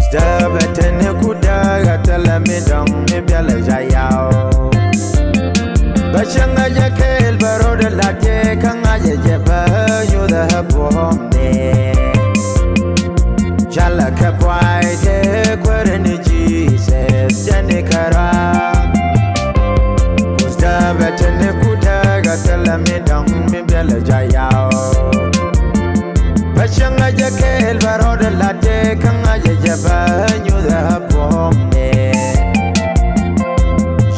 Stabetene kudaga talamidang mibyala jayao Bashanga jakel baroda lake kanga jejeba yuda hapuhomne Chala kapwaite kwereni Jesus janikara Stabetene kudaga talamidang mibyala jayao Bashanga jakel baroda lake kanga jejeba yuda hapuhomne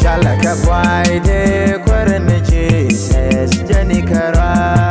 Chala kapwaite kwereni Jesus janikara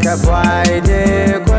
Shalaka boy de